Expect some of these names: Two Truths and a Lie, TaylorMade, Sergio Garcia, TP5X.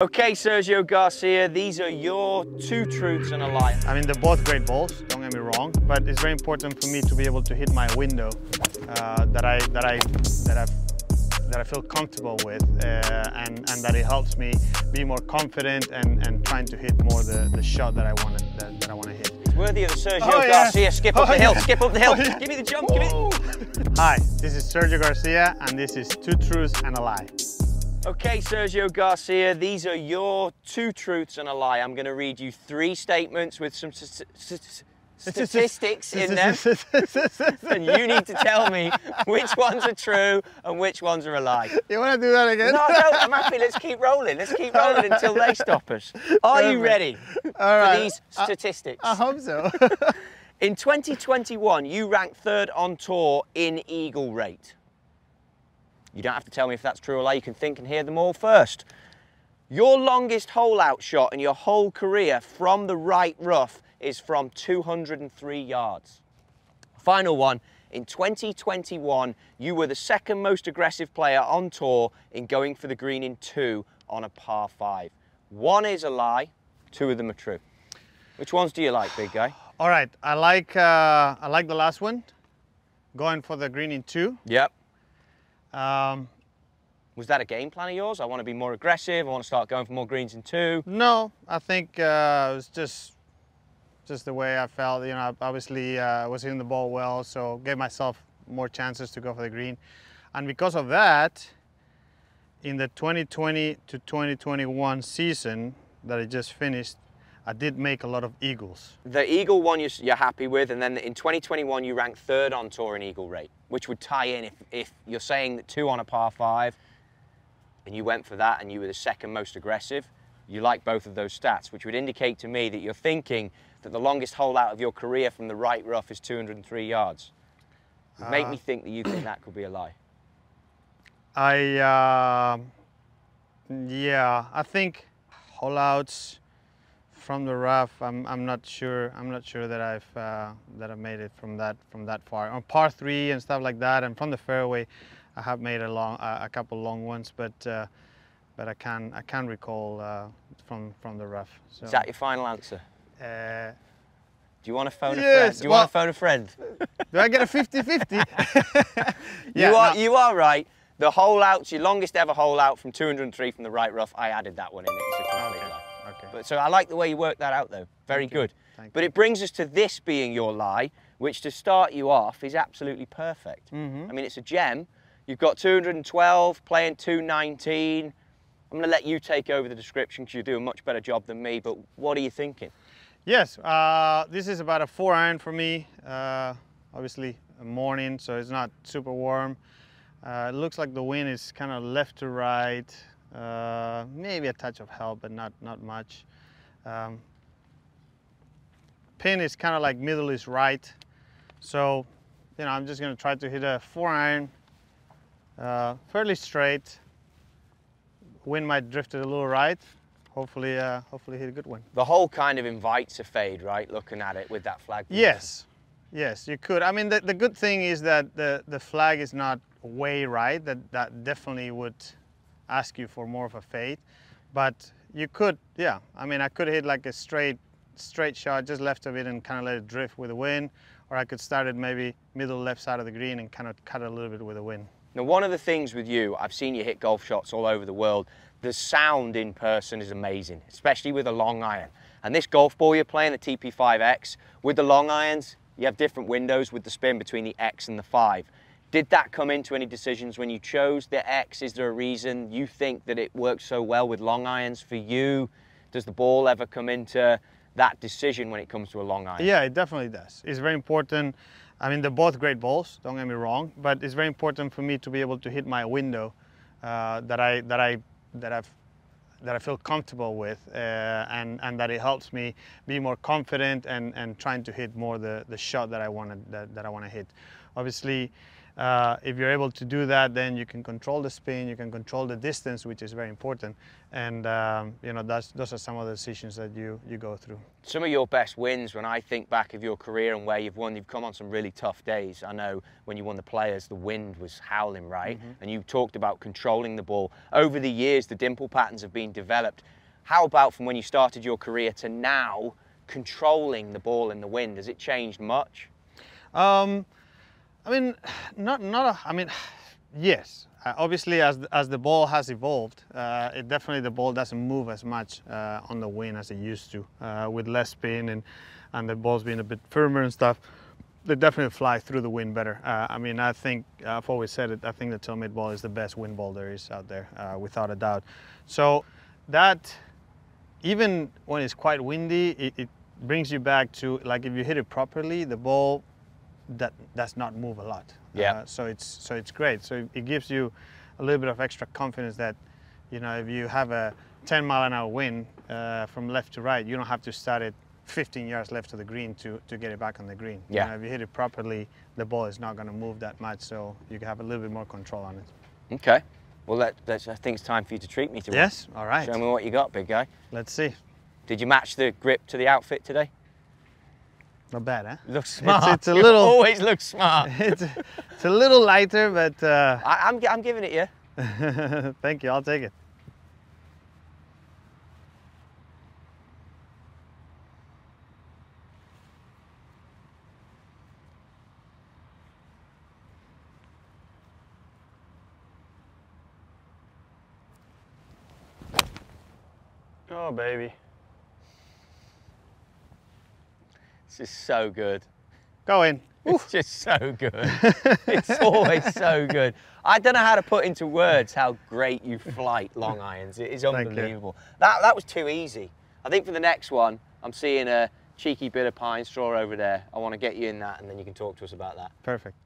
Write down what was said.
Okay, Sergio Garcia, these are your two truths and a lie. I mean, they're both great balls, don't get me wrong, but it's very important for me to be able to hit my window that I feel comfortable with, and that it helps me be more confident and trying to hit more the shot that I want to hit. It's worthy of Sergio Garcia. Yeah. Skip up the hill. Yeah. Give me the jump. Hi, this is Sergio Garcia, and this is Two Truths and a Lie. Okay, Sergio Garcia, these are your two truths and a lie. I'm going to read you three statements with some statistics in them, and you need to tell me which ones are true and which ones are a lie. You want to do that again? No, I'm happy. Let's keep rolling. Let's keep rolling until they stop us. Are you ready for these statistics? I hope so. In 2021, you ranked third on tour in eagle rate. You don't have to tell me if that's true or lie. You can think and hear them all first. Your longest hole-out shot in your whole career from the right rough is from 203 yards. Final one, in 2021, you were the second most aggressive player on tour in going for the green in two on a par five. One is a lie, two of them are true. Which ones do you like, big guy? All right, I like the last one, going for the green in two. Yep. Was that a game plan of yours? I want to be more aggressive, I want to start going for more greens in two. No, I think it was just the way I felt, you know. Obviously was hitting the ball well, so gave myself more chances to go for the green. And because of that, in the 2020 to 2021 season that I just finished, I did make a lot of eagles. The eagle one you're happy with, and then in 2021 you ranked third on tour in eagle rate, which would tie in if you're saying that two on a par five, and you went for that and you were the second most aggressive. You like both of those stats, which would indicate to me that you're thinking that the longest hole out of your career from the right rough is 203 yards. Make me think that you think that could be a lie. I think hole outs from the rough, I'm not sure that I've made it from that far. On par three and stuff like that, and from the fairway, I have made a couple long ones, but I can recall from the rough. So. Is that your final answer? Do you want to phone a friend? Do you want to phone a friend? Do I get a 50-50? Yeah, you are right. The hole out, your longest ever hole out from 203 from the right rough. I added that one in it. It's a complete lie. Okay. But so I like the way you worked that out, though. Very good. But it brings us to this being your lie, which to start you off is absolutely perfect. Mm-hmm. I mean, it's a gem. You've got 212 playing 219. I'm going to let you take over the description because you do a much better job than me. But what are you thinking? Yes, this is about a 4-iron for me. Obviously, a morning, so it's not super warm. It looks like the wind is kind of left to right. Maybe a touch of help, but not much. Pin is kind of like middle is right, so you know, I'm just going to try to hit a 4-iron, fairly straight. Wind might drift it a little right. Hopefully hit a good one. The hole kind of invites a fade, right? Looking at it with that flag. Yes, you could. I mean, the good thing is that the flag is not way right. That definitely would ask you for more of a fade, but you could, yeah. I mean, I could hit like a straight shot, just left of it and kind of let it drift with the wind, or I could start it maybe middle left side of the green and kind of cut a little bit with the wind. Now, one of the things with you, I've seen you hit golf shots all over the world. The sound in person is amazing, especially with a long iron. And this golf ball you're playing, the TP5X, with the long irons, you have different windows with the spin between the X and the 5. Did that come into any decisions when you chose the X? Is there a reason you think that it works so well with long irons for you? Does the ball ever come into that decision when it comes to a long iron? Yeah, it definitely does. It's very important. I mean, they're both great balls, don't get me wrong, but it's very important for me to be able to hit my window that I feel comfortable with, and that it helps me be more confident and trying to hit more the shot that I want to hit. Obviously, If you're able to do that, then you can control the spin, you can control the distance, which is very important. And you know, those are some of the decisions that you go through. Some of your best wins, when I think back of your career and where you've won, you've come on some really tough days. I know when you won the Players, the wind was howling, right? Mm-hmm. And you talked about controlling the ball. Over the years, the dimple patterns have been developed. How about from when you started your career to now, controlling the ball in the wind? Has it changed much? I mean, yes. Obviously, as the ball has evolved, the ball doesn't move as much on the wind as it used to, with less spin and the balls being a bit firmer and stuff. They definitely fly through the wind better. I mean, I think I've always said it. I think the TaylorMade ball is the best wind ball there is out there, without a doubt. So that, even when it's quite windy, it brings you back to, like, if you hit it properly, the ball that does not move a lot. Yeah. So it's great. So it gives you a little bit of extra confidence that, you know, if you have a 10 mile an hour wind from left to right, you don't have to start it 15 yards left of the green to get it back on the green. Yeah. You know, if you hit it properly, the ball is not going to move that much, so you can have a little bit more control on it. Okay. Well, I think it's time for you to treat me to one. Yes, all right. Show me what you got, big guy. Let's see. Did you match the grip to the outfit today? Not bad, huh? Looks smart. It's a little. You always looks smart. It's a little lighter, but. I'm giving it you. Thank you. I'll take it. Oh, baby. This is so good. Go in. It's just so good. It's always so good. I don't know how to put into words how great you flight long irons. It is unbelievable. That was too easy. I think for the next one, I'm seeing a cheeky bit of pine straw over there. I want to get you in that, and then you can talk to us about that. Perfect.